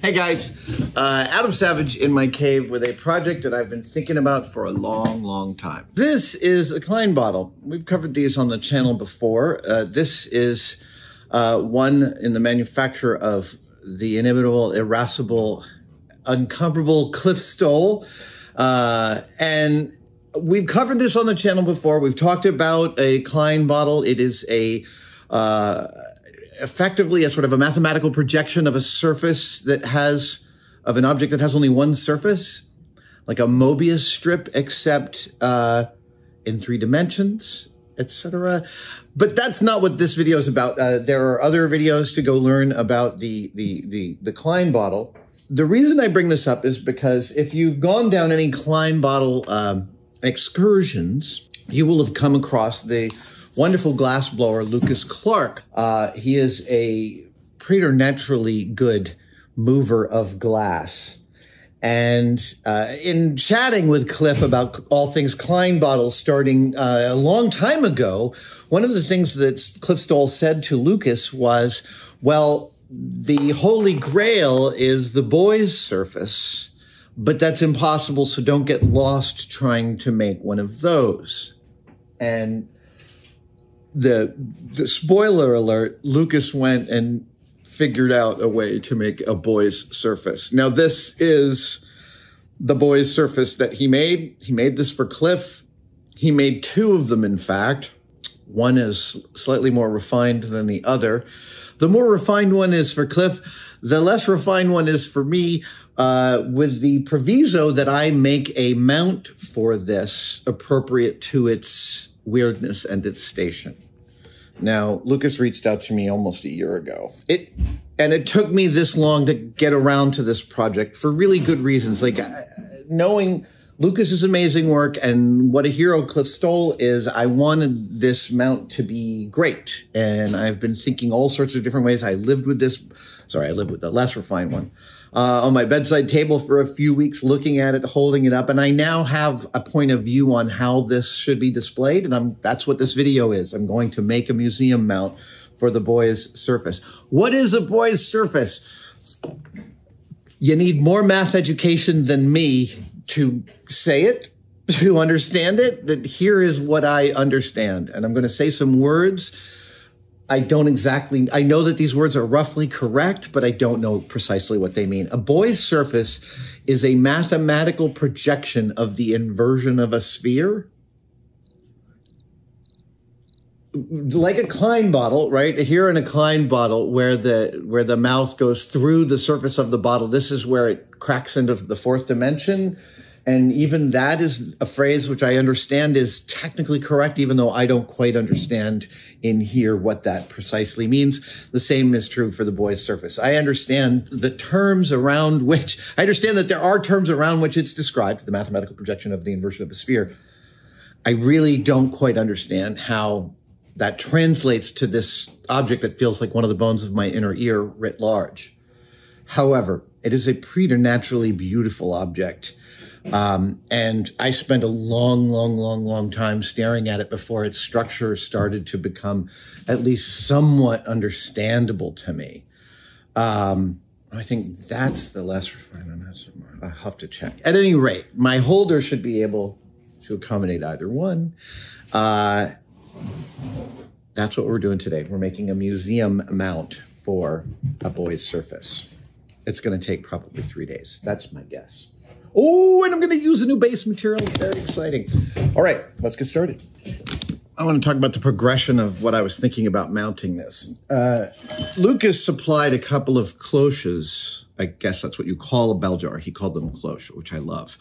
Hey guys, Adam Savage in my cave with a project that I've been thinking about for a long, long time. This is a Klein bottle. We've covered these on the channel before. This is one in the manufacture of the inimitable, irascible, incomparable Cliff Stoll. And we've covered this on the channel before. We've talked about a Klein bottle. It is a... effectively a sort of a mathematical projection of a surface that has, of an object that has only one surface, like a Mobius strip, except in 3 dimensions, etc. But that's not what this video is about. There are other videos to go learn about the Klein bottle. The reason I bring this up is because if you've gone down any Klein bottle excursions, you will have come across the wonderful glassblower, Lucas Clarke. He is a preternaturally good mover of glass. And in chatting with Cliff about all things Klein bottles starting a long time ago, one of the things that Cliff Stoll said to Lucas was, well, the holy grail is the Boy's surface, but that's impossible, so don't get lost trying to make one of those. And the spoiler alert, Lucas went and figured out a way to make a Boy's surface. Now, this is the Boy's surface that he made. He made this for Cliff. He made 2 of them, in fact. One is slightly more refined than the other. The more refined one is for Cliff. The less refined one is for me, with the proviso that I make a mount for this appropriate to its weirdness and its station. Now, Lucas reached out to me almost a year ago. It took me this long to get around to this project for really good reasons. Like, knowing Lucas's amazing work and what a hero Cliff Stoll is, I wanted this mount to be great. And I've been thinking all sorts of different ways. I lived with the less refined one on my bedside table for a few weeks, looking at it, holding it up. And I now have a point of view on how this should be displayed. And that's what this video is. I'm going to make a museum mount for the Boy's surface. What is a Boy's surface? You need more math education than me to say it, to understand it, that here is what I understand. And I'm going to say some words. I know that these words are roughly correct, but I don't know precisely what they mean. A Boy's surface is a mathematical projection of the inversion of a sphere. Like a Klein bottle, right? Here in a Klein bottle, where the mouth goes through the surface of the bottle, this is where it cracks into the 4th dimension. And even that is a phrase which I understand is technically correct, even though I don't quite understand in here what that precisely means. The same is true for the Boy's surface. I understand that there are terms around which it's described, the mathematical projection of the inversion of a sphere. I really don't quite understand how that translates to this object that feels like one of the bones of my inner ear writ large. However, it is a preternaturally beautiful object. And I spent a long, long, long, long time staring at it before its structure started to become at least somewhat understandable to me. I think that's the less refined. I have to check. At any rate, my holder should be able to accommodate either one. That's what we're doing today. We're making a museum mount for a Boy's surface. It's going to take probably 3 days. That's my guess. Oh, and I'm going to use a new base material. Very exciting. All right, let's get started. I want to talk about the progression of what I was thinking about mounting this. Lucas supplied a couple of cloches. I guess that's what you call a bell jar. He called them cloche, which I love.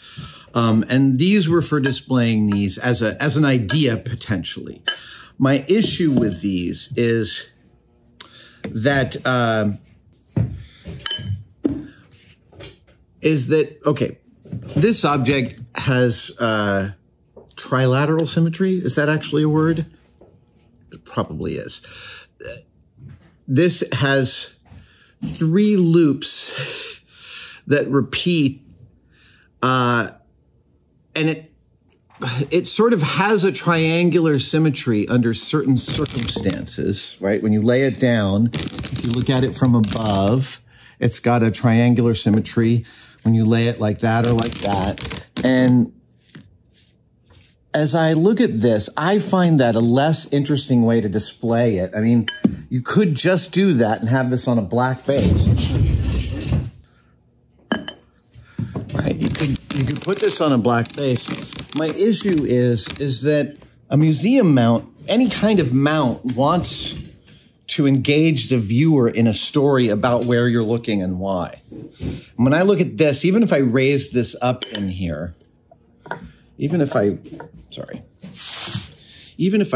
And these were for displaying these as an idea, potentially. My issue with these is that... okay, this object has trilateral symmetry. Is that actually a word? It probably is. This has 3 loops that repeat, and it sort of has a triangular symmetry under certain circumstances, right? When you lay it down, if you look at it from above, It's got a triangular symmetry when you lay it like that or like that. And as I look at this, I find that a less interesting way to display it. I mean, you could just do that and have this on a black base. Right? You could put this on a black base. My issue is that a museum mount, any kind of mount, wants to engage the viewer in a story about where you're looking and why. When I look at this, even if I raise this up in here, even if I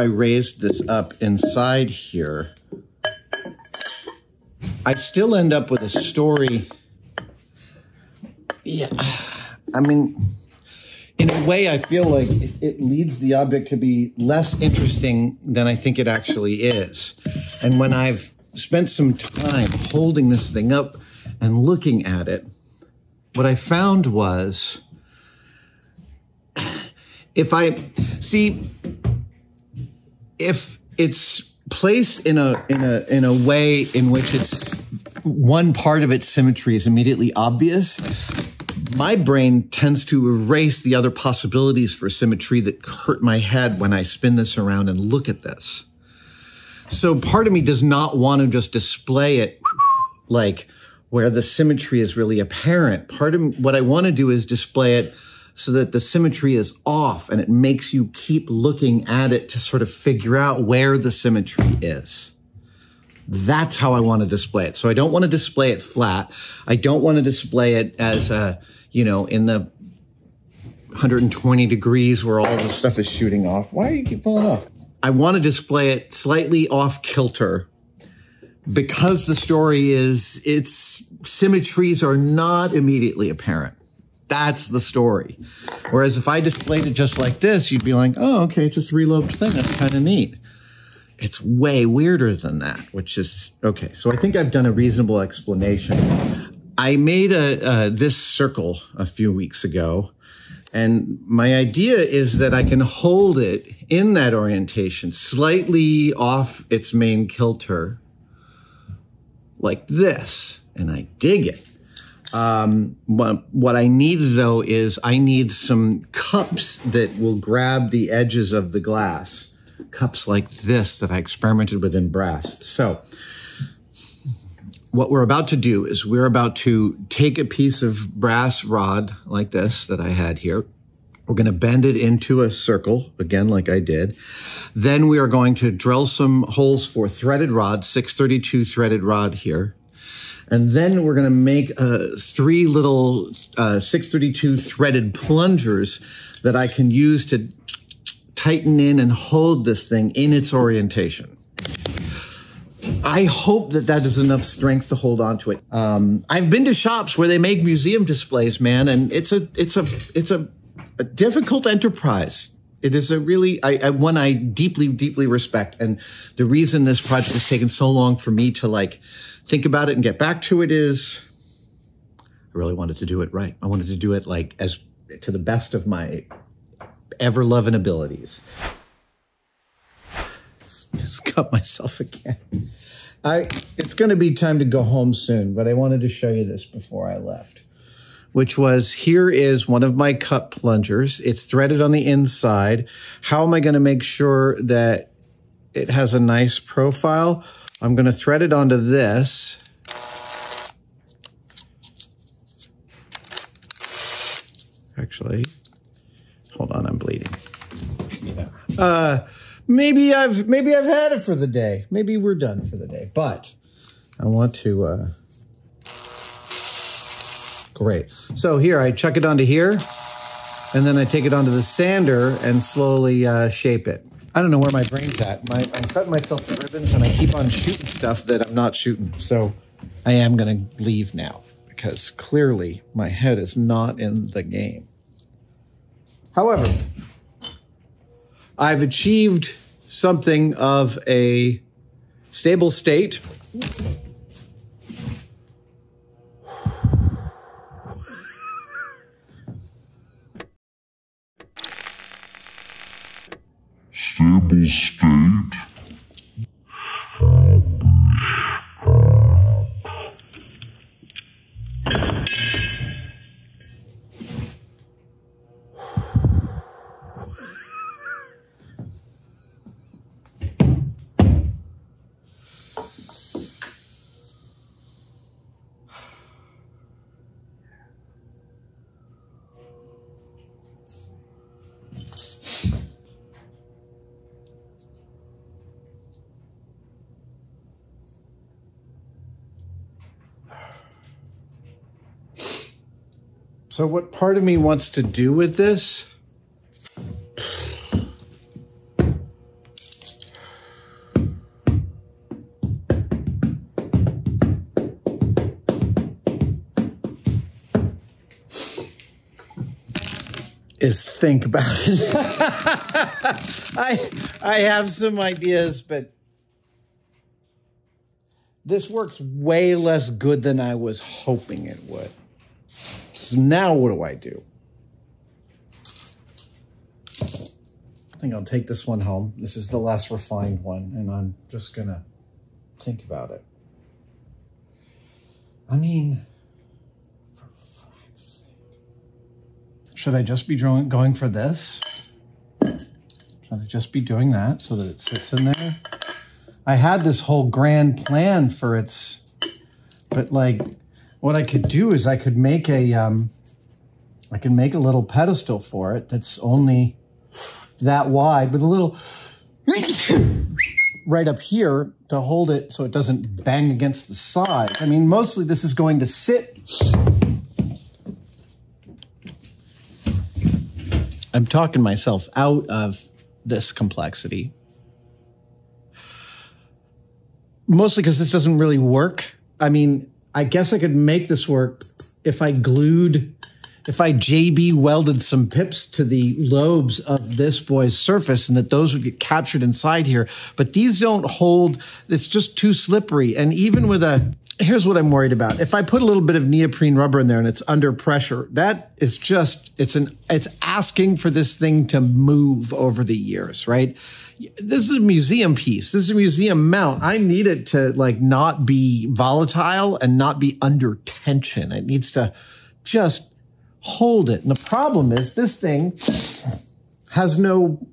raised this up inside here, I still end up with a story. Yeah, I mean, in a way, I feel like it leads the object to be less interesting than I think it actually is. And when I've spent some time holding this thing up and looking at it, what I found was, if it's placed in a way in which it's one part of its symmetry is immediately obvious, my brain tends to erase the other possibilities for symmetry that hurt my head when I spin this around and look at this. So part of me does not want to just display it like where the symmetry is really apparent. Part of what I want to do is display it so that the symmetry is off and it makes you keep looking at it to sort of figure out where the symmetry is. That's how I want to display it. So I don't want to display it flat. I don't want to display it as a, you know, in the 120 degrees where all the stuff is shooting off. Why do you keep pulling off? I want to display it slightly off kilter because the story is its symmetries are not immediately apparent. That's the story. Whereas if I displayed it just like this, you'd be like, oh, okay, it's a three-lobed thing. That's kind of neat. It's way weirder than that, which is, okay. So I think I've done a reasonable explanation. I made this circle a few weeks ago, and my idea is that I can hold it in that orientation, slightly off its main kilter, like this, and I dig it. What I need though is I need some cups that will grab the edges of the glass. Cups like this that I experimented with in brass. So what we're about to do is we're about to take a piece of brass rod like this that I had here. We're going to bend it into a circle, again, like I did. Then we are going to drill some holes for threaded rod, 632 threaded rod here. And then we're going to make three little 632 threaded plungers that I can use to tighten in and hold this thing in its orientation. I hope that that is enough strength to hold on to it. I've been to shops where they make museum displays, man, and it's a difficult enterprise. It is a really, one I deeply, deeply respect. And the reason this project has taken so long for me to like think about it and get back to it is I really wanted to do it right. I wanted to do it like as to the best of my ever-loving abilities. Just cut myself again. It's going to be time to go home soon, but I wanted to show you this before I left, which was here is one of my cup plungers. It's threaded on the inside. How am I going to make sure that it has a nice profile? I'm going to thread it onto this. Actually, hold on, I'm bleeding. Yeah. Maybe I've had it for the day. Maybe we're done for the day. But I want to. Great. So here I chuck it onto here, and then I take it onto the sander and slowly shape it. I don't know where my brain's at. I'm cutting myself to ribbons, and I keep on shooting stuff that I'm not shooting. So I am going to leave now because clearly my head is not in the game. However, I've achieved something of a stable state. Stable state. So what part of me wants to do with this? Is think about it. I have some ideas, but this works way less good than I was hoping it would. So now what do I do? I think I'll take this one home. This is the less refined one, and I'm just gonna think about it. I mean, should I just be going for this? Should I just be doing that so that it sits in there? I had this whole grand plan for its, but like what I could do is I could make a, I can make a little pedestal for it that's only that wide with a little right up here to hold it so it doesn't bang against the side. I mean, mostly this is going to sit. I'm talking myself out of this complexity. Mostly because this doesn't really work. I mean, I guess I could make this work if I glued, if I JB welded some pips to the lobes of this boy's surface and that those would get captured inside here. But these don't hold, it's just too slippery. And even with a, here's what I'm worried about. If I put a little bit of neoprene rubber in there and it's under pressure, that is just, it's asking for this thing to move over the years, right? This is a museum piece. This is a museum mount. I need it to like not be volatile and not be under tension. It needs to just hold it. And the problem is this thing has no,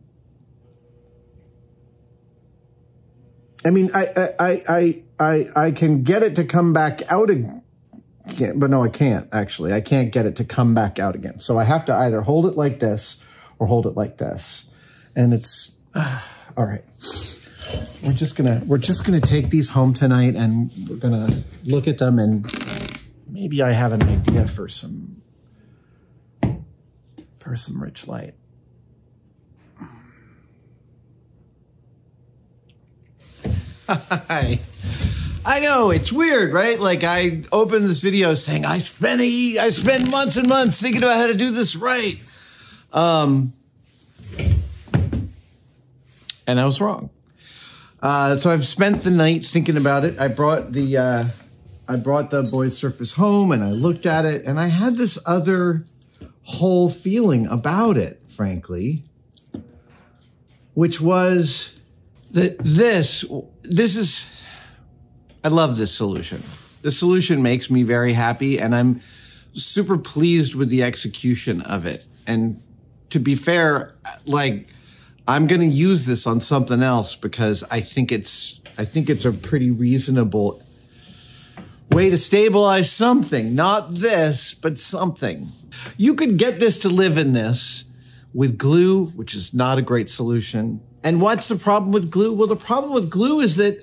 I mean, I can get it to come back out again, but no, I can't actually. I can't get it to come back out again. So I have to either hold it like this or hold it like this. And it's, all right. We're just gonna take these home tonight and we're gonna look at them and maybe I have an idea for some RichLite. Hi. I know, it's weird, right? Like I opened this video saying, I spent months and months thinking about how to do this right. And I was wrong. So I've spent the night thinking about it. I brought the Boy's surface home and I looked at it and I had this other whole feeling about it, frankly, which was that this is, I love this solution. This solution makes me very happy and I'm super pleased with the execution of it. And to be fair, like I'm going to use this on something else because I think it's a pretty reasonable way to stabilize something, not this, but something. You could get this to live in this with glue, which is not a great solution. And what's the problem with glue? Well, the problem with glue is that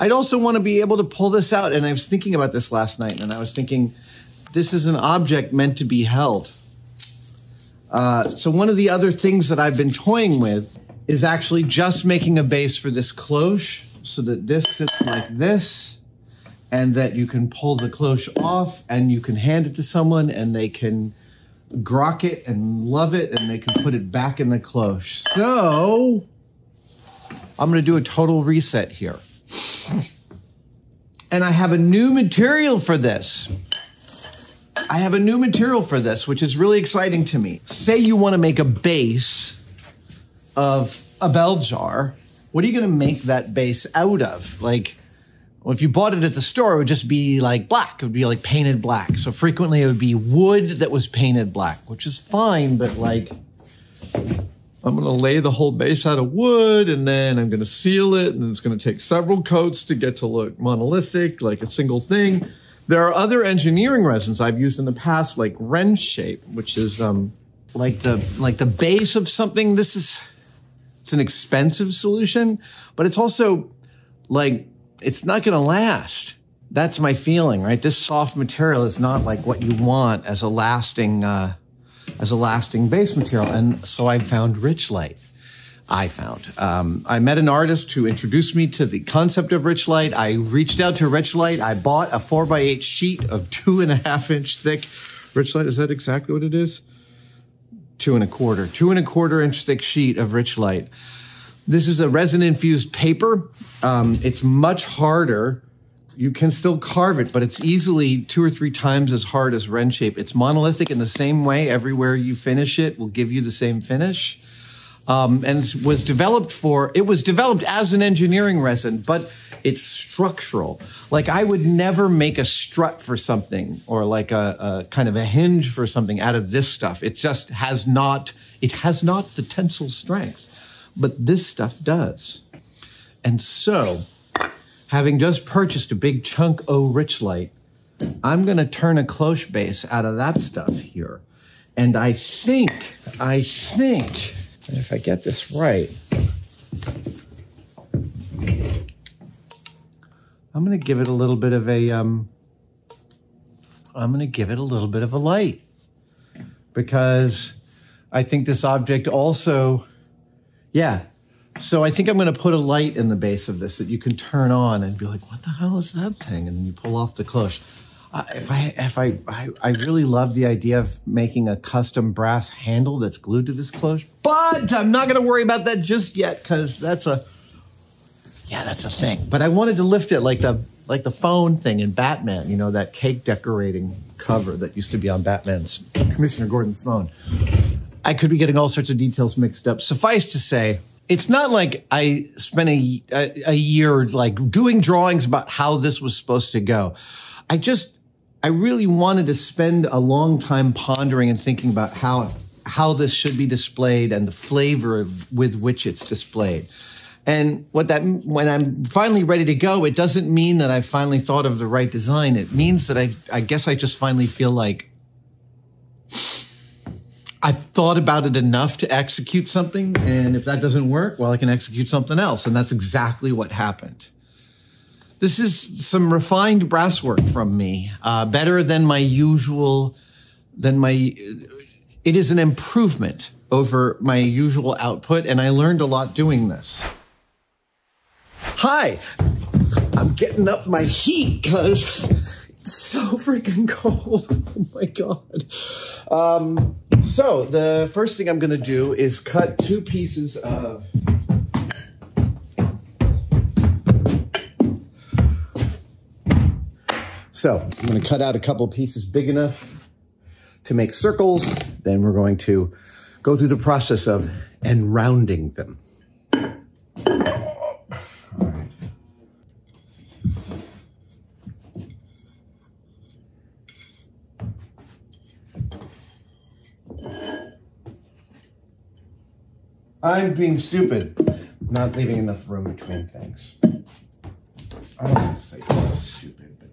I'd also want to be able to pull this out. And I was thinking about this last night, and I was thinking, this is an object meant to be held. So one of the other things that I've been toying with is actually just making a base for this cloche so that this sits like this and that you can pull the cloche off and you can hand it to someone and they can grok it and love it and they can put it back in the cloche. So I'm gonna do a total reset here. And I have a new material for this. I have a new material for this, which is really exciting to me. Say you want to make a base of a bell jar. What are you going to make that base out of? Like, well, if you bought it at the store, it would just be like black. It would be like painted black. So frequently it would be wood that was painted black, which is fine. But like, I'm going to lay the whole base out of wood and then I'm going to seal it. And it's going to take several coats to get to look monolithic, like a single thing. There are other engineering resins I've used in the past, like Ren Shape, which is like the base of something. This is, it's an expensive solution, but it's also like, it's not going to last. That's my feeling, right? This soft material is not like what you want as a lasting base material. And so I found RichLite. I met an artist who introduced me to the concept of RichLite. I reached out to RichLite. I bought a 4x8 sheet of 2.5 inch thick RichLite. Is that exactly what it is? 2.25 inch thick sheet of RichLite. This is a resin infused paper. It's much harder. You can still carve it, but it's easily 2 or 3 times as hard as Ren Shape. It's monolithic in the same way. Everywhere you finish it will give you the same finish. And was developed for, it was developed as an engineering resin, but it's structural. Like I would never make a strut for something or like a kind of a hinge for something out of this stuff. It just has not, it has not the tensile strength. But this stuff does. And so, having just purchased a big chunk of RichLite, I'm going to turn a cloche base out of that stuff here. And I think, if I get this right, I'm going to give it a little bit of a, I'm going to give it a little bit of a light. Because I think this object also... Yeah, so I think I'm going to put a light in the base of this that you can turn on and be like, what the hell is that thing? And you pull off the cloche. I really love the idea of making a custom brass handle that's glued to this cloche, but I'm not going to worry about that just yet because that's a, yeah, that's a thing. But I wanted to lift it like the phone thing in Batman, you know, that cake decorating cover that used to be on Batman's, Commissioner Gordon's phone. I could be getting all sorts of details mixed up. Suffice to say, it's not like I spent a year like doing drawings about how this was supposed to go. I really wanted to spend a long time pondering and thinking about how this should be displayed and the flavor with which it's displayed. And when I'm finally ready to go, it doesn't mean that I finally thought of the right design. It means that I guess I just finally feel like I've thought about it enough to execute something, and if that doesn't work, well, I can execute something else, and that's exactly what happened. This is some refined brasswork from me, better than my usual, it is an improvement over my usual output, and I learned a lot doing this. Hi, I'm getting up my heat because it's so freaking cold. Oh my God. So the first thing I'm going to do is cut 2 pieces of So I'm going to cut out a couple pieces big enough to make circles. Then we're going to go through the process of rounding them. I'm being stupid, not leaving enough room between things. I don't want to say stupid, but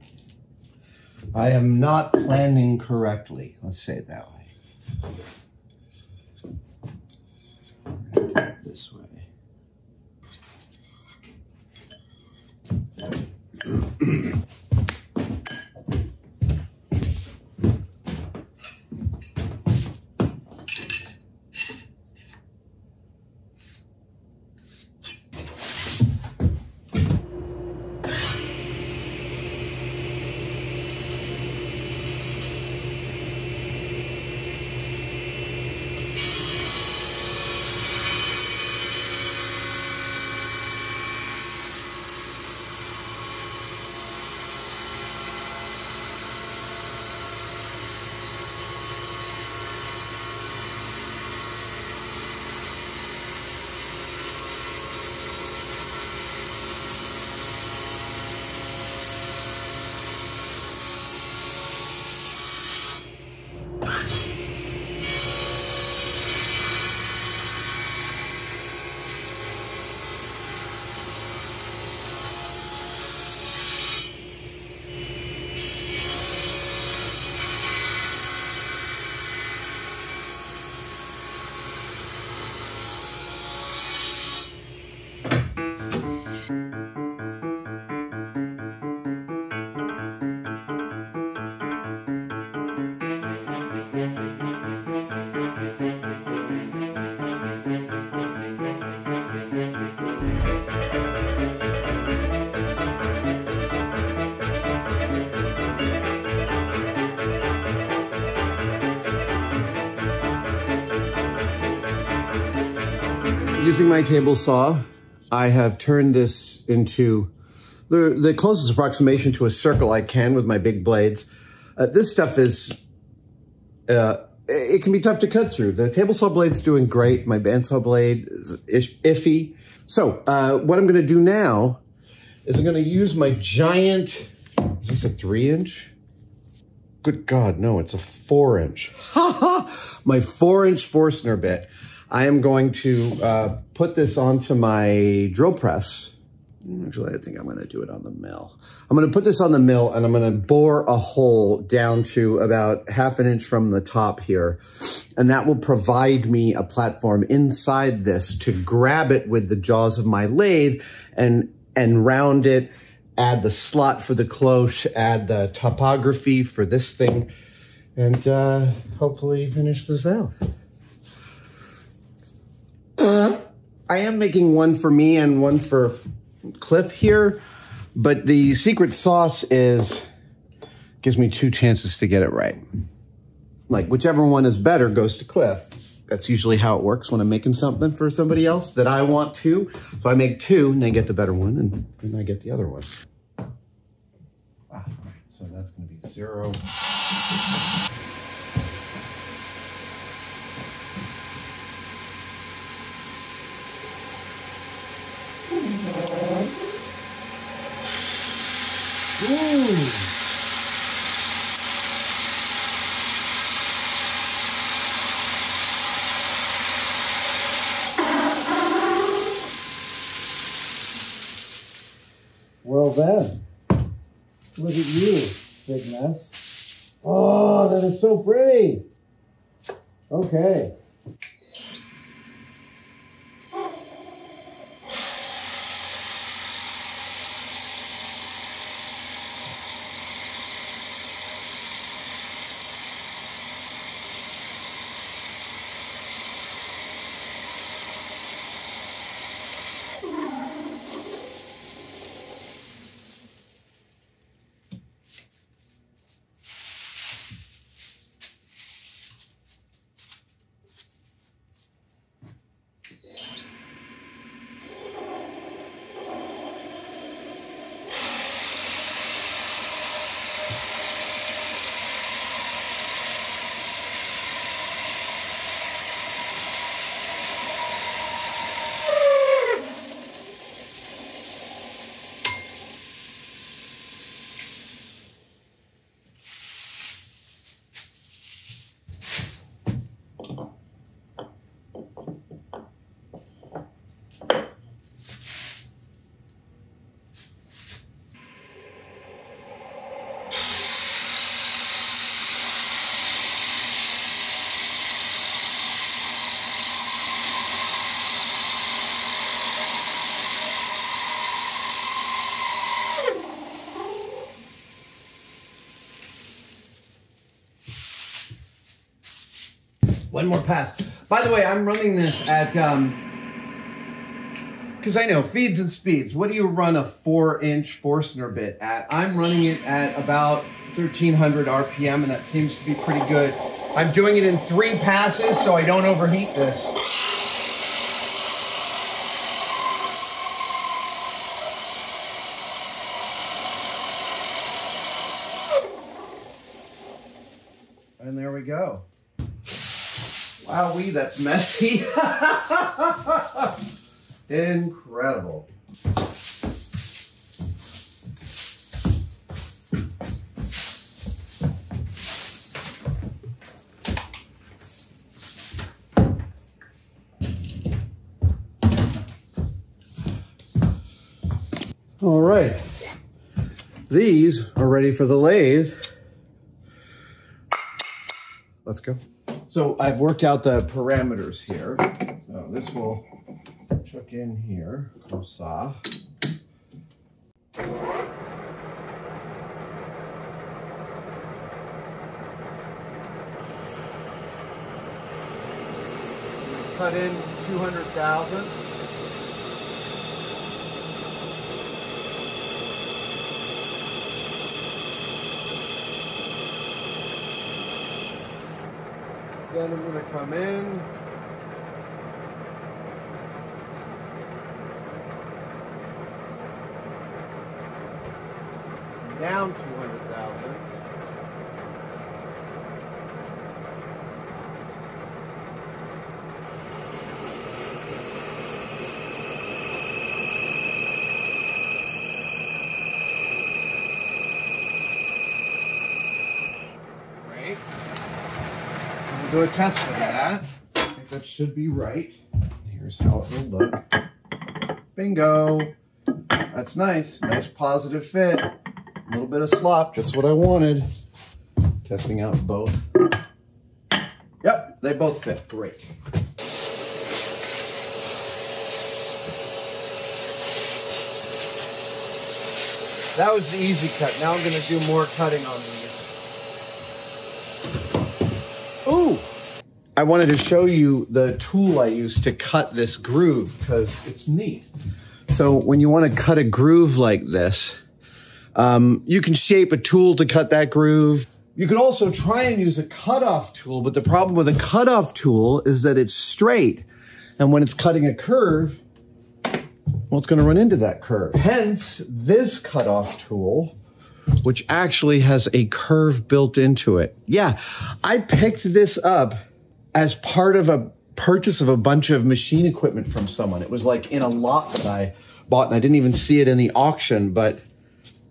I am not planning correctly. Let's say it that way. This way. using my table saw, I have turned this into the closest approximation to a circle I can with my big blades. This stuff is, it can be tough to cut through. The table saw blade's doing great. My bandsaw blade is iffy. So what I'm gonna do now is I'm gonna use my giant, is this a 3-inch? Good God, no, it's a 4-inch. Ha ha! My 4-inch Forstner bit. I am going to put this onto my drill press. Actually, I think I'm gonna do it on the mill. I'm gonna put this on the mill and I'm gonna bore a hole down to about 1/2 inch from the top here. And that will provide me a platform inside this to grab it with the jaws of my lathe and round it, add the slot for the cloche, add the topography for this thing, and hopefully finish this out. I am making one for me and one for Cliff here, but the secret sauce is, gives me 2 chances to get it right. Like whichever one is better goes to Cliff. That's usually how it works when I'm making something for somebody else that I want to. So I make 2 and they get the better one and then I get the other one. Ah, so that's gonna be 0. Ooh. Well then, look at you, big mess. Oh, that is so pretty. Okay. One more pass. By the way, I'm running this at, because I know feeds and speeds. What do you run a 4-inch Forstner bit at? I'm running it at about 1,300 RPM, and that seems to be pretty good. I'm doing it in 3 passes, so I don't overheat this. And there we go. Wowee, that's messy. Incredible. All right. These are ready for the lathe. Let's go. So I've worked out the parameters here. So this will chuck in here, saw. Cut in 200 thousandths. Then I'm going to come in down 200 thousandths. Right. I'm going to do a test for that. I think that should be right. Here's how it will look. Bingo. That's nice. Nice positive fit. A little bit of slop, just what I wanted. Testing out both. Yep, they both fit. Great. That was the easy cut. Now I'm going to do more cutting on these. Ooh! I wanted to show you the tool I used to cut this groove because it's neat. So when you want to cut a groove like this, you can shape a tool to cut that groove. You can also try and use a cutoff tool, but the problem with a cutoff tool is that it's straight. And when it's cutting a curve, well, it's going to run into that curve. Hence, this cutoff tool, which actually has a curve built into it. Yeah, I picked this up as part of a purchase of a bunch of machine equipment from someone. It was like in a lot that I bought and I didn't even see it in the auction, but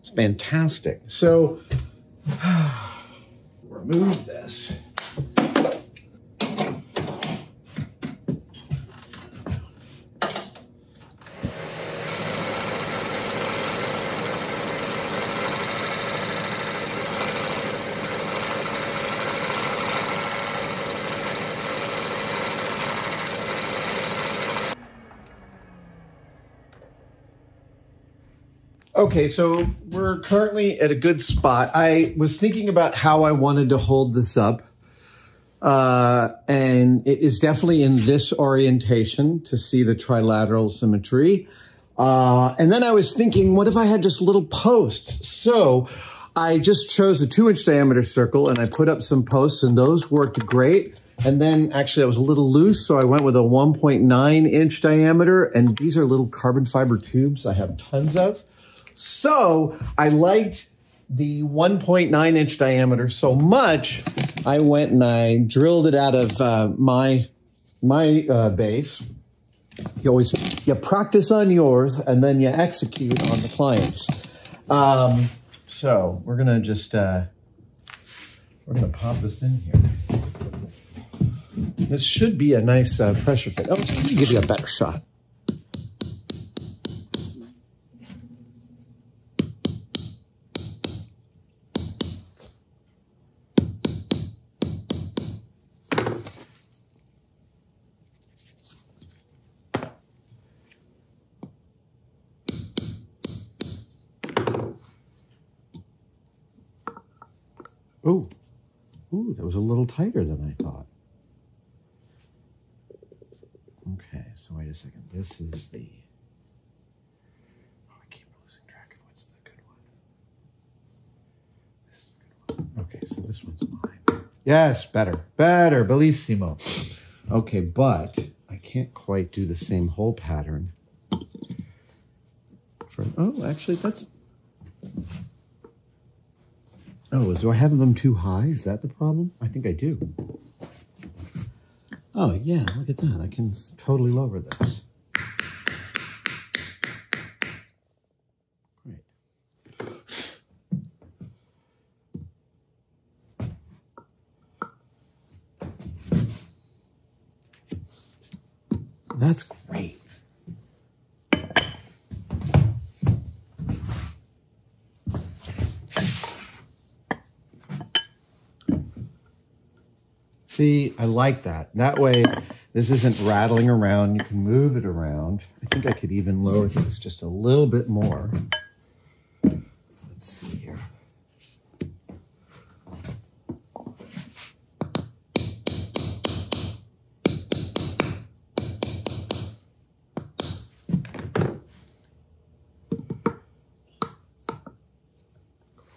it's fantastic. So remove this. Okay, so we're currently at a good spot. I was thinking about how I wanted to hold this up. And it is definitely in this orientation to see the trilateral symmetry. And then I was thinking, what if I had just little posts? So I just chose a 2-inch diameter circle and I put up some posts and those worked great. And then actually I was a little loose, so I went with a 1.9-inch diameter. And these are little carbon fiber tubes I have tons of. So I liked the 1.9-inch diameter so much, I went and I drilled it out of my base. You always, you practice on yours and then you execute on the client's. So we're gonna just, we're gonna pop this in here. This should be a nice pressure fit. Oh, let me give you a better shot. Oh, ooh, that was a little tighter than I thought. Okay, so wait a second. This is the... Oh, I keep losing track of what's the good one. This is the good one. Okay, so this one's mine. Yes, better. Better, bellissimo. Okay, but I can't quite do the same hole pattern. For, oh, actually, that's... Oh, so I have them too high? Is that the problem? I think I do. Oh, yeah, look at that. I can totally lower this. Great. That's great. See, I like that. That way, this isn't rattling around. You can move it around. I think I could even lower this just a little bit more. Let's see here.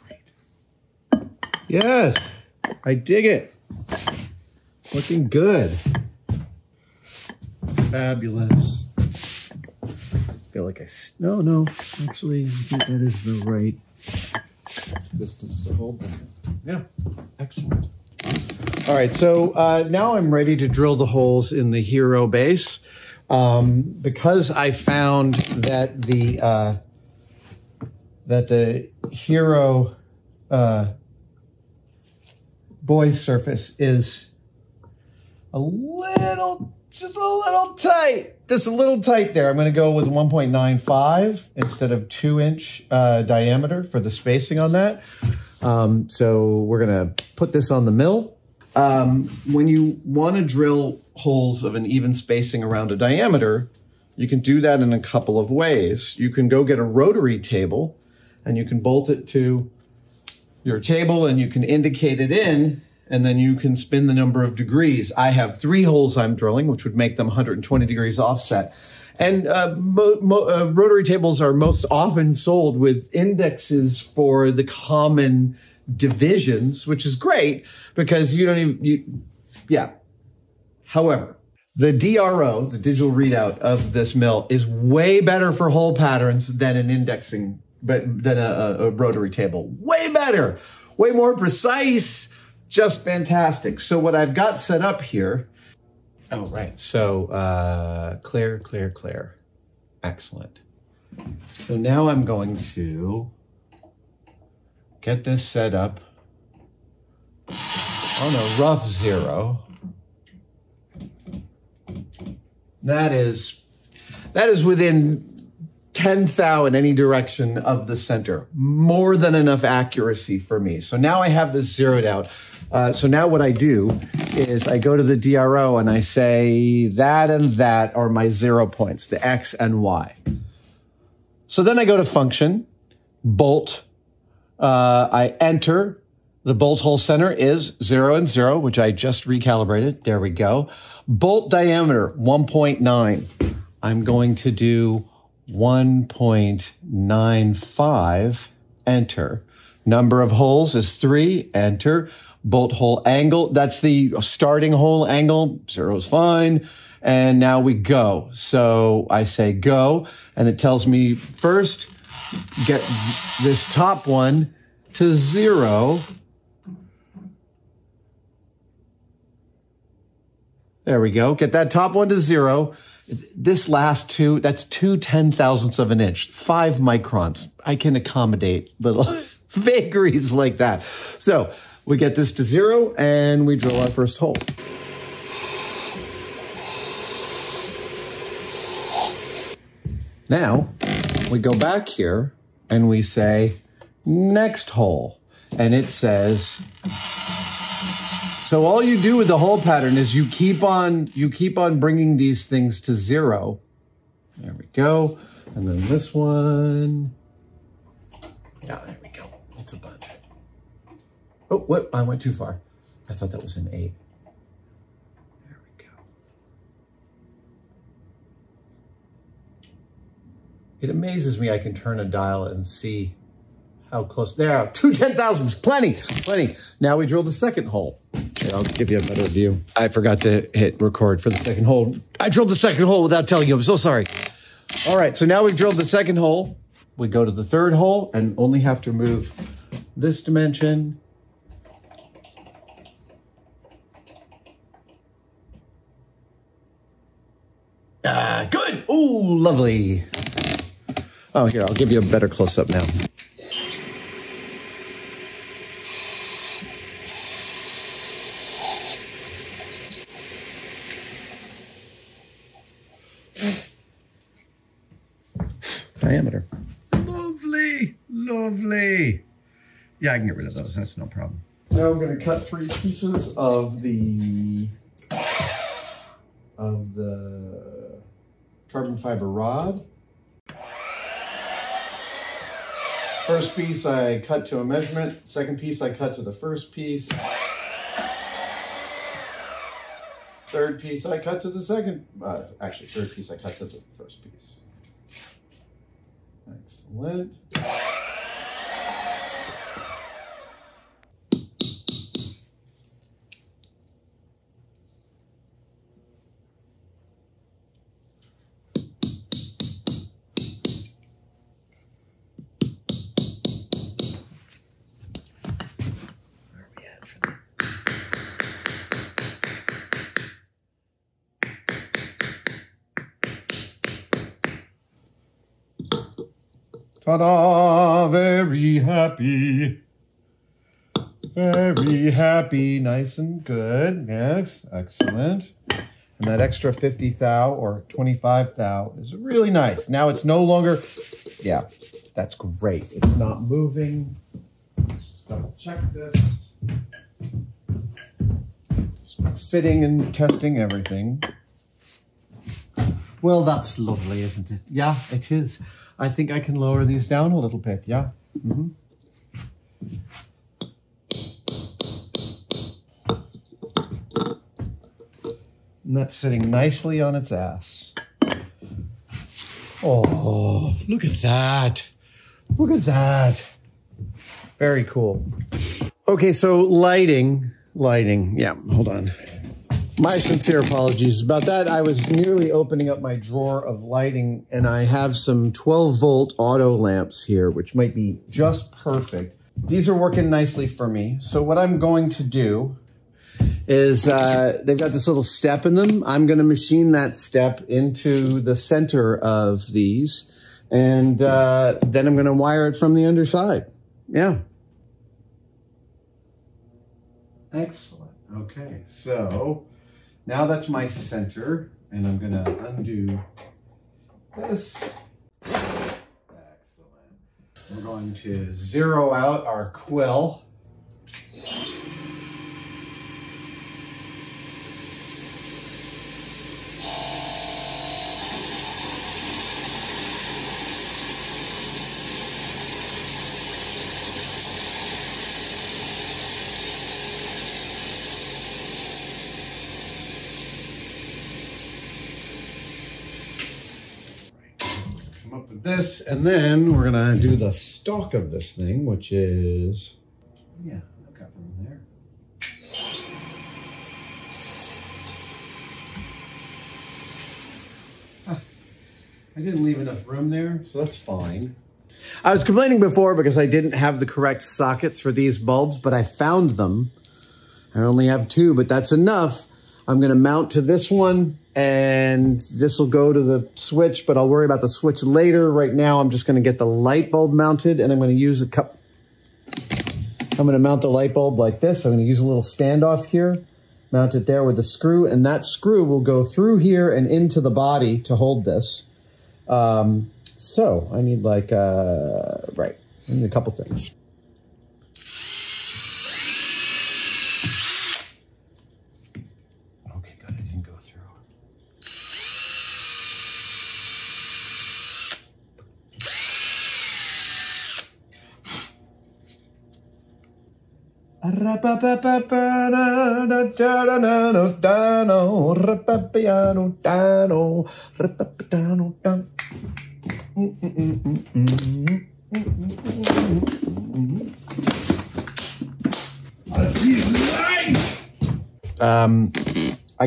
Great. Yes, I dig it. Looking good. Fabulous. I feel like I, no, actually, I think that is the right distance to hold them. Yeah, excellent. All right, so now I'm ready to drill the holes in the hero base. Because I found that the hero Boy's surface is just a little tight there. I'm going to go with 1.95 instead of 2-inch diameter for the spacing on that. So we're going to put this on the mill. When you want to drill holes of an even spacing around a diameter, you can do that in a couple of ways. You can go get a rotary table and you can bolt it to your table and you can indicate it in, and then you can spin the number of degrees. I have 3 holes I'm drilling, which would make them 120 degrees offset. And rotary tables are most often sold with indexes for the common divisions, which is great because you don't even, yeah. However, the DRO, the digital readout of this mill, is way better for hole patterns than an indexing, but than a rotary table. Way better, way more precise, just fantastic. So what I've got set up here, oh, right. So clear. Excellent. So now I'm going to get this set up on a rough 0. That is within 10 thou in any direction of the center. More than enough accuracy for me. So now I have this zeroed out. So now what I do is I go to the DRO and I say that and that are my 0 points, the X and Y. So then I go to function, bolt. I enter, the bolt hole center is 0 and 0, which I just recalibrated. There we go. Bolt diameter, 1.9. I'm going to do 1.95, enter. Number of holes is 3, enter. Bolt hole angle, that's the starting hole angle, 0 is fine. And now we go. So I say go, and it tells me first, get this top one to 0. There we go. Get that top one to 0. This last 2, that's 2 ten-thousandths of an inch, 5 microns. I can accommodate little vagaries like that. So we get this to 0 and we drill our first hole. Now, we go back here and we say next hole, and it says, so all you do with the hole pattern is you keep on bringing these things to 0. There we go. And then this one. Yeah, there we go. It's a bunch. Oh, what? I went too far. I thought that was an 8. It amazes me I can turn a dial and see how close. There, 2 ten-thousandths, plenty, plenty. Now we drill the second hole. Here, I'll give you a better view. I forgot to hit record for the second hole. I drilled the second hole without telling you, I'm so sorry. All right, so now we've drilled the second hole. We go to the third hole and only have to move this dimension. Good, ooh, lovely. Oh, here, I'll give you a better close-up now. Diameter. Lovely, lovely. Yeah, I can get rid of those, that's no problem. Now I'm gonna cut 3 pieces of the carbon fiber rod. First piece I cut to a measurement, second piece I cut to the first piece, third piece I cut to the second, actually third piece I cut to the first piece. Excellent. Ta-da! Very happy. Very happy. Nice and good. Next. Excellent. And that extra 50 thou or 25 thou is really nice. Now it's no longer, yeah, that's great. It's not moving. Let's just double check this. Just fitting and testing everything. Well, that's lovely, isn't it? Yeah, it is. I think I can lower these down a little bit, yeah. Mm-hmm. And that's sitting nicely on its ass. Oh, look at that. Look at that. Very cool. Okay, so lighting, yeah, hold on. My sincere apologies about that. I was nearly opening up my drawer of lighting, and I have some 12-volt auto lamps here, which might be just perfect. These are working nicely for me. So what I'm going to do is they've got this little step in them. I'm going to machine that step into the center of these, and then I'm going to wire it from the underside. Yeah. Excellent. Okay, so... now that's my center, and I'm going to undo this. Excellent. We're going to zero out our quill. This, and then we're gonna do the stalk of this thing, which is, yeah, I've got room there. Ah, I didn't leave enough room there, so that's fine. I was complaining before because I didn't have the correct sockets for these bulbs, but I found them. I only have two, but that's enough. I'm gonna mount to this one, and this will go to the switch, but I'll worry about the switch later. Right now, I'm just going to get the light bulb mounted, and I'm going to use a cup. I'm going to mount the light bulb like this. I'm going to use a little standoff here, mount it there with the screw, and that screw will go through here and into the body to hold this. So I need like, right, I need a couple things. I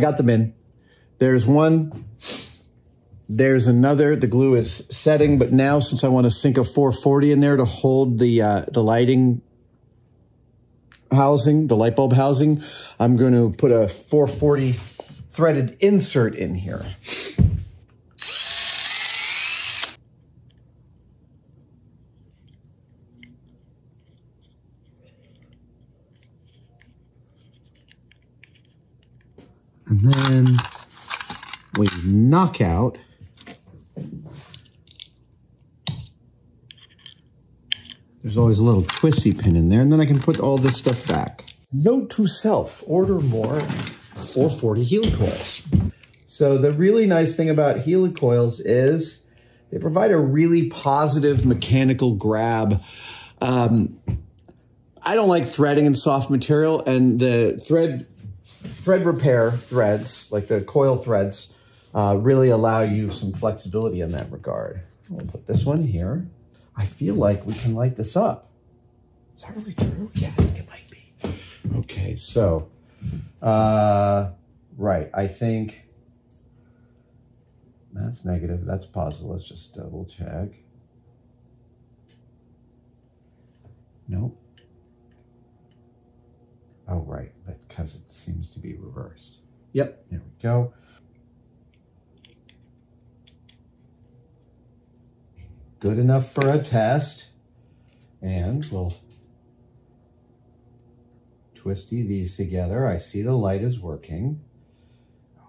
got them in. There's one. There's another. The glue is setting, but now since I want to sink a 440 in there to hold the lighting housing, the light bulb housing, I'm going to put a 440 threaded insert in here. And then we knock out . There's always a little twisty pin in there, and then I can put all this stuff back. Note to self, order more 440 helicoils. So the really nice thing about helicoils is they provide a really positive mechanical grab. I don't like threading in soft material, and the thread repair threads, like the coil threads, really allow you some flexibility in that regard. I'll put this one here. I feel like we can light this up. Is that really true? Yeah, I think it might be. Okay, so, right, I think that's negative, that's positive. Let's just double check. Nope. Oh, right, because it seems to be reversed. Yep, there we go. good enough for a test. And we'll twisty these together. I see the light is working.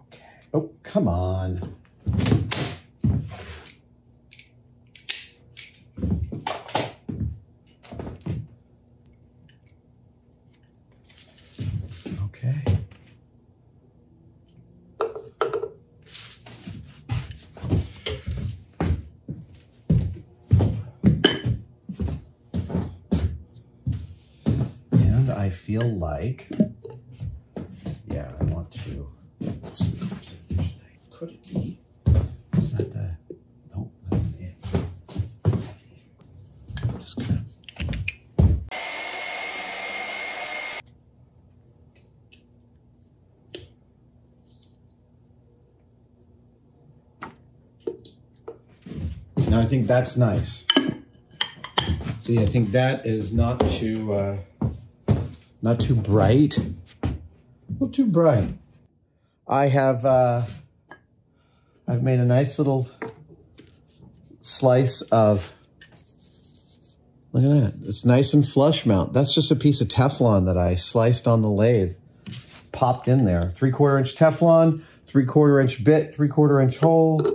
Okay. Oh, come on. I feel like, yeah, I want to, could it be? Is that the, nope, that's an it. I'm just gonna. Now I think that's nice. See, I think that is not too, not too bright, not too bright. I have, I've made a nice little slice of, look at that. It's nice and flush mount. That's just a piece of Teflon that I sliced on the lathe, popped in there. 3/4 inch Teflon, 3/4 inch bit, 3/4 inch hole.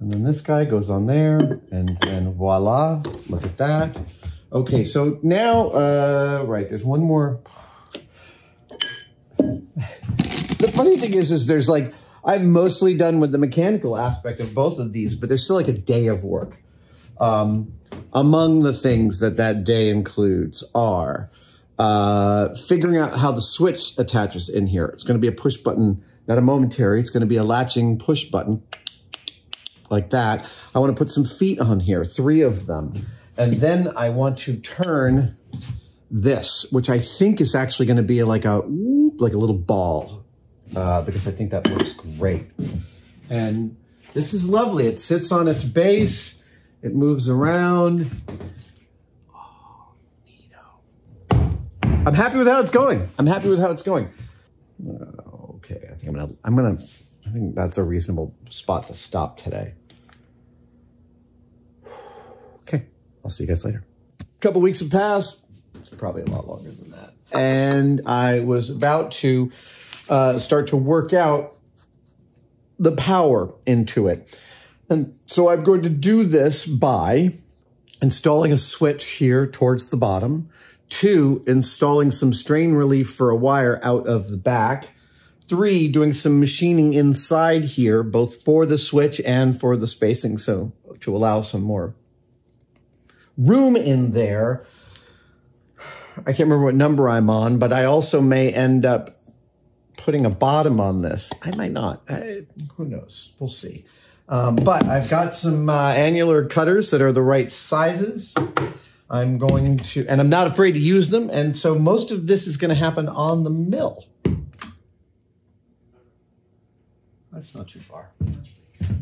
And then this guy goes on there and then voila, look at that. Okay, so now, right, there's one more. The funny thing is there's like, I'm mostly done with the mechanical aspect of both of these, but there's still like a day of work. Among the things that day includes are figuring out how the switch attaches in here. It's gonna be a push button, not a momentary, it's gonna be a latching push button, like that. I wanna put some feet on here, 3 of them. And then I want to turn this, which I think is actually going to be like a whoop, like a little ball, because I think that looks great. And this is lovely. It sits on its base. It moves around. Oh, neato. I'm happy with how it's going. I'm happy with how it's going. Okay, I think I think that's a reasonable spot to stop today. I'll see you guys later. A couple weeks have passed. It's probably a lot longer than that. And I was about to start to work out the power into it. And so I'm going to do this by installing a switch here towards the bottom, 2, installing some strain relief for a wire out of the back, 3, doing some machining inside here, both for the switch and for the spacing, so to allow some more room in there. I can't remember what number I'm on, but I also may end up putting a bottom on this. I might not. Who knows? We'll see. But I've got some annular cutters that are the right sizes. I'm going to, and I'm not afraid to use them. And so most of this is going to happen on the mill. That's not too far. That's pretty good.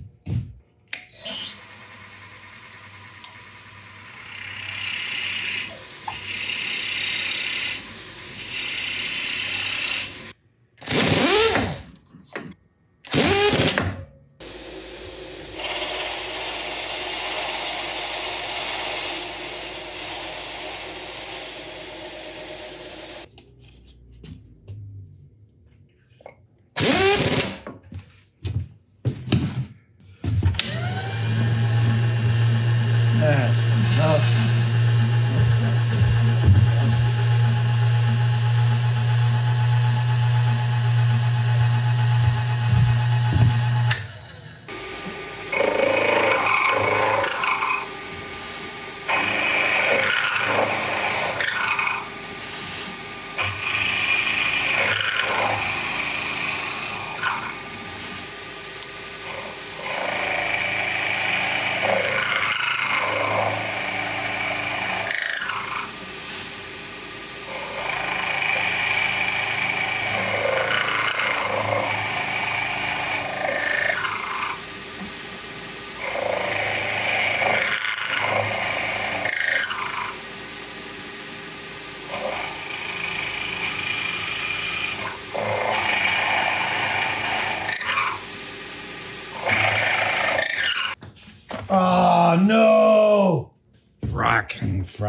You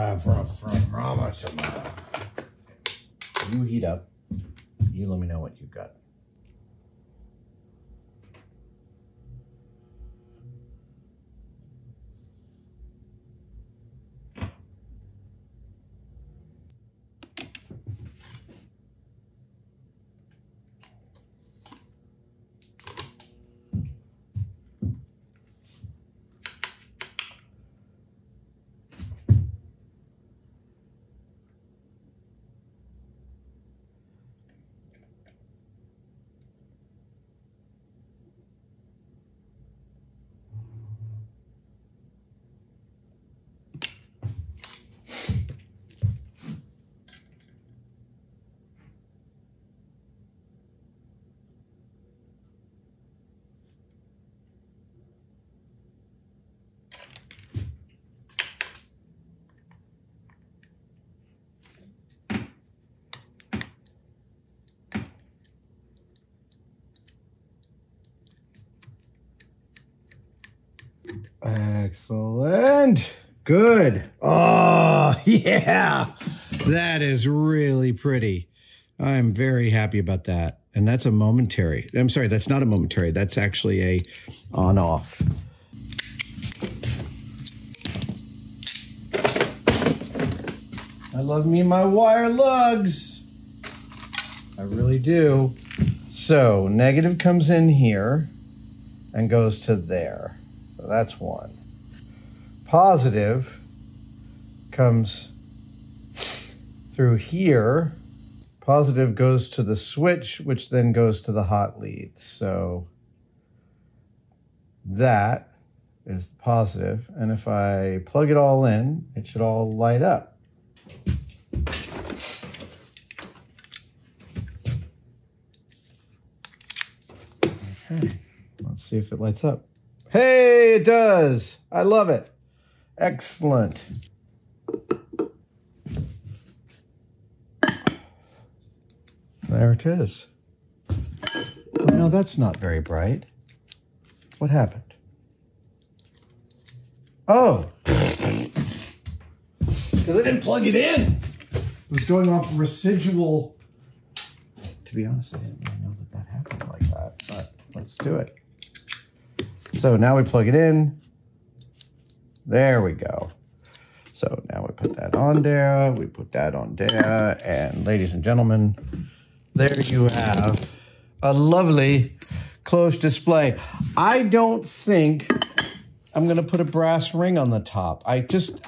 heat up. You let me know what you've got. Excellent. Good. Oh, yeah. That is really pretty. I'm very happy about that. And that's a momentary. I'm sorry, that's not a momentary. That's actually a on-off. I love me my wire lugs. I really do. So negative comes in here and goes to there. So that's one. Positive comes through here. Positive goes to the switch, which then goes to the hot lead. So that is positive. And if I plug it all in, it should all light up. Okay, let's see if it lights up. Hey, it does. I love it. Excellent. There it is. Well, now that's not very bright. What happened? Oh. Because I didn't plug it in. It was going off residual. To be honest, I didn't really know that that happened like that, but let's do it. So now we plug it in. There we go. So now we put that on there, we put that on there, and ladies and gentlemen, there you have a lovely close display. I don't think I'm gonna put a brass ring on the top. It's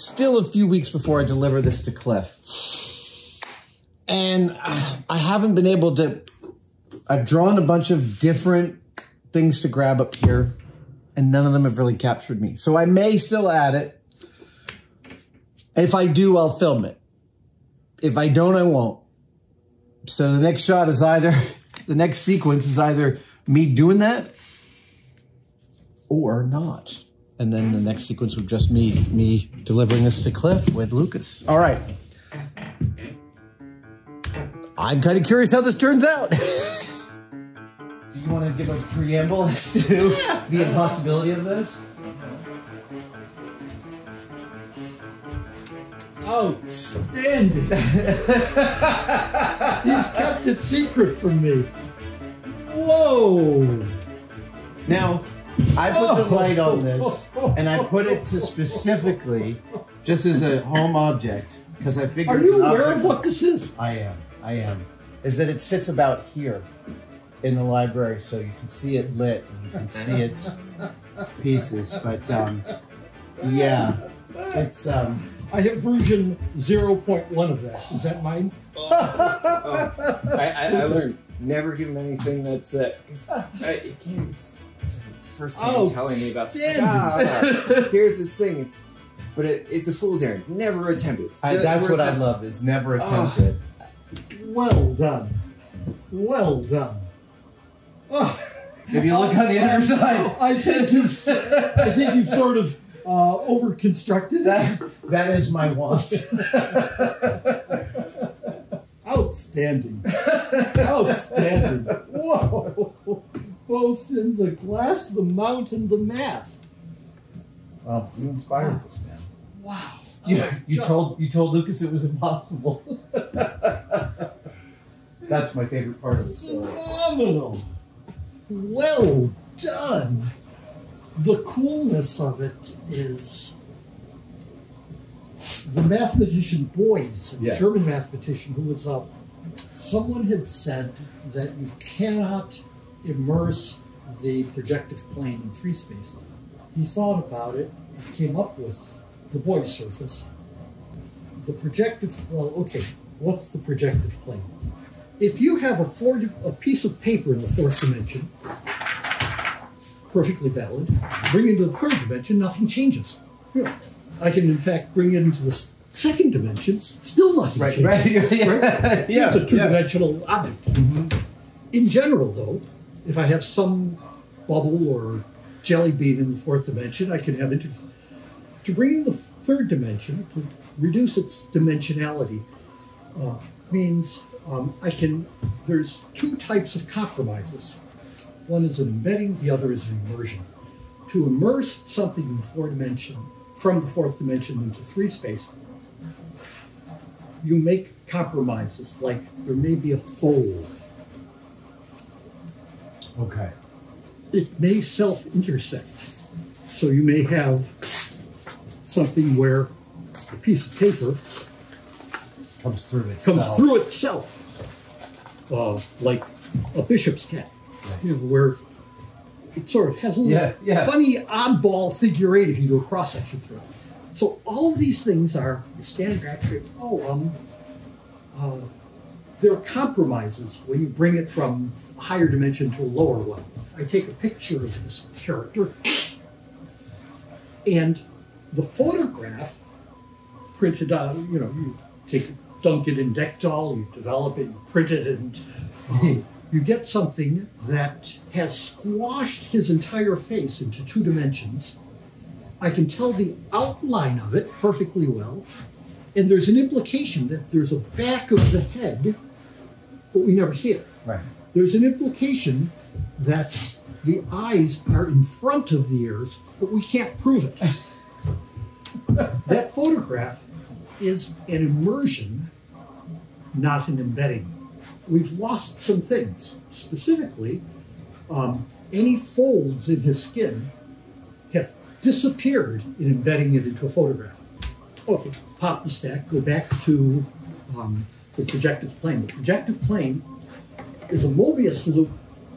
still a few weeks before I deliver this to Cliff. And I haven't been able to, I've drawn a bunch of different things to grab up here, and none of them have really captured me. So I may still add it. If I do, I'll film it. If I don't, I won't. So the next shot is either, the next sequence is either me doing that or not. And then the next sequence would just me delivering this to Cliff with Lucas. All right. I'm kind of curious how this turns out. You want to give a preamble as to the impossibility of this? Outstanding! He's kept it secret from me. Whoa! Now, I put the light on this, and I put it to specifically just as a home object, because I figured. Are you aware of what this is? I am. Is that it sits about here in the library, so you can see it lit and you can see its pieces, but yeah, it's I have version 0.1 of that. Is that mine? I was never given anything that's it came first thing telling me about this. Here's this thing, it's a fool's errand, never attempted. That's what I love, is never attempted. Well done. Well done. Oh. If you look on the other side, I think you've sort of overconstructed. That is my want. Outstanding, outstanding! Whoa, both in the glass, the mount, and the math. Well, you inspired this man. You told Lucas it was impossible. That's my favorite part of the story. Phenomenal. Well done. The coolness of it is the mathematician Boy's, a German mathematician who was up. Someone had said that you cannot immerse the projective plane in free space. He thought about it and came up with the Boy's surface. The projective, well, okay, what's the projective plane? If you have a piece of paper in the fourth dimension, perfectly valid, bring it into the third dimension, nothing changes. Yeah. I can, in fact, bring it into the second dimension, still nothing changes. Right? It's a two-dimensional object. Mm-hmm. In general, though, if I have some bubble or jelly bean in the fourth dimension, I can have it. To bring in the third dimension, to reduce its dimensionality, means there's two types of compromises. One is an embedding, the other is an immersion. To immerse something in the fourth dimension, from the fourth dimension into three space, you make compromises, like there may be a fold. Okay. It may self-intersect. So you may have something where a piece of paper comes through itself. Like a bishop's cap. You know, where it sort of has a little funny oddball figure eight if you do a cross-section through it. So all of these things are standard attribute. There are compromises when you bring it from a higher dimension to a lower one. I take a picture of this character, and the photograph printed out, you know, you take it, dunk it in Dectol, you develop it, you print it, and you get something that has squashed his entire face into two dimensions. I can tell the outline of it perfectly well, and there's an implication that there's a back of the head, but we never see it. Right. There's an implication that the eyes are in front of the ears, but we can't prove it. That photograph is an immersion, not an embedding. We've lost some things. Specifically, any folds in his skin have disappeared in embedding it into a photograph. Okay, pop the stack, go back to the projective plane. The projective plane is a Mobius loop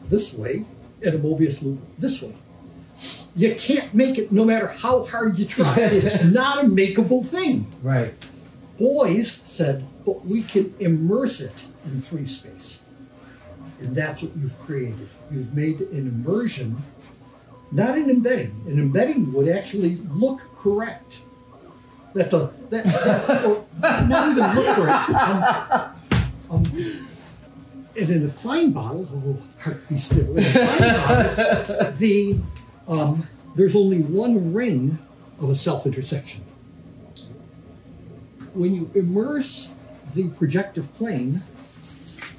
this way and a Mobius loop this way. You can't make it no matter how hard you try. It's not a makeable thing. Right. Boy's said, but we can immerse it in three space. And that's what you've created. You've made an immersion, not an embedding. An embedding would actually look correct. Not even look correct. And in a Klein bottle, there's only one ring of a self-intersection. When you immerse the projective plane,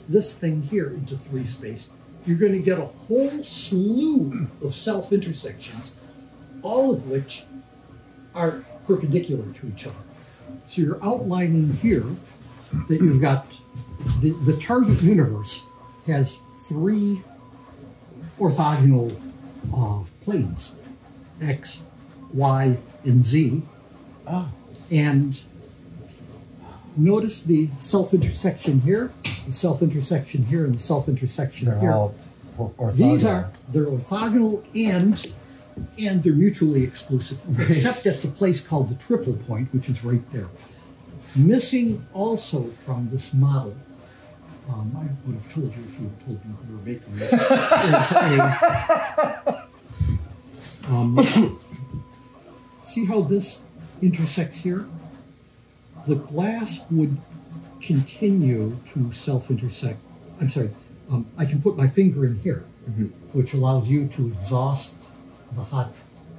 this thing here, into three space, you're going to get a whole slew of self-intersections, all of which are perpendicular to each other. So you're outlining here that you've got the target universe has three orthogonal planes, X, Y, and Z. And notice the self-intersection here, the self-intersection here, and the self-intersection here. They're all orthogonal. They're orthogonal and they're mutually exclusive, except at the place called the triple point, which is right there. Missing also from this model, I would have told you if you had told me you were making it, is a, see how this intersects here? The glass would continue to self-intersect. I'm sorry, I can put my finger in here, which allows you to exhaust the hot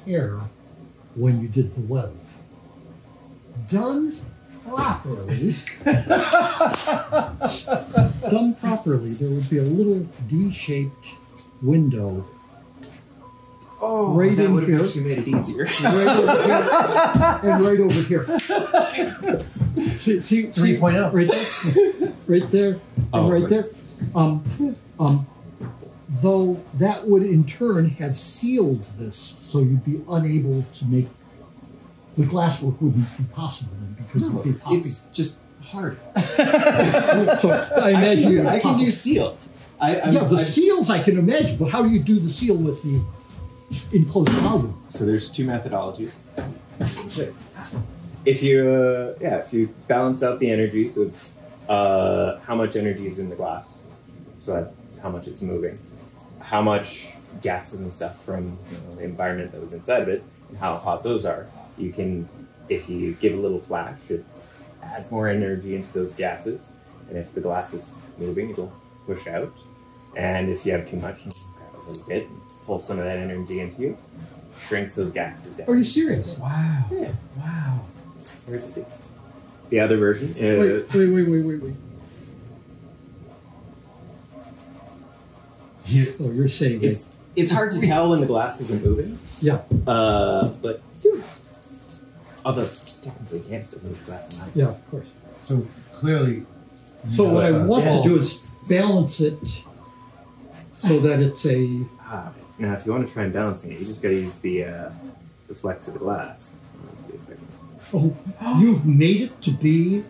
air when you did the weld. Done properly, there would be a little D-shaped window Oh, right that in would have actually made it easier. Right over here. And right over here. See 3.0. Right there. And oh, right there. Though that would in turn have sealed this, so you'd be unable to make the glasswork wouldn't be possible then because no, it would be popping. It's just hard. So I imagine I can do sealed. The seals I can imagine, but how do you do the seal with the enclosed powder? So there's two methodologies. If you if you balance out the energies of how much energy is in the glass, so that's how much it's moving, how much gases and stuff from the environment that was inside of it, and how hot those are. You can, if you give a little flash, it adds more energy into those gases, and if the glass is moving, it'll push out. And if you have too much, grab a little bit, and pull some of that energy into you, shrinks those gases down. Are you serious? Wow. Yeah. Wow. Weird to see. The other version is... Wait. Oh, you're saying it's hard to tell when the glass isn't moving. Yeah. But dude, although technically you can't still move the glass in. Yeah, of course. So clearly. So what I want to do is balance it so that it's a. Now, if you want to try and balancing it, you just got to use the flex of the glass. Let's see if I can. Oh, you've made it to be.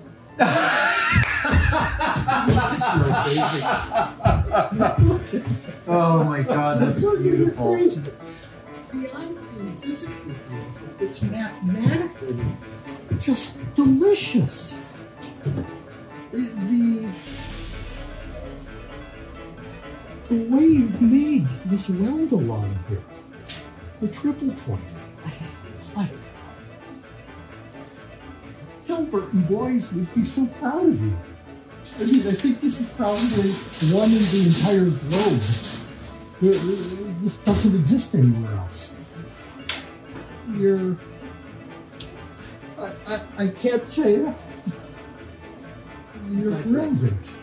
Oh my God, that's beautiful. Beyond being physically beautiful, it's mathematically just delicious. The way you've made this weld along here, the triple point, it's like Hilbert and Boyce would be so proud of you. I mean, I think this is probably one in the entire globe. This doesn't exist anywhere else. You're... I can't say it. You're brilliant.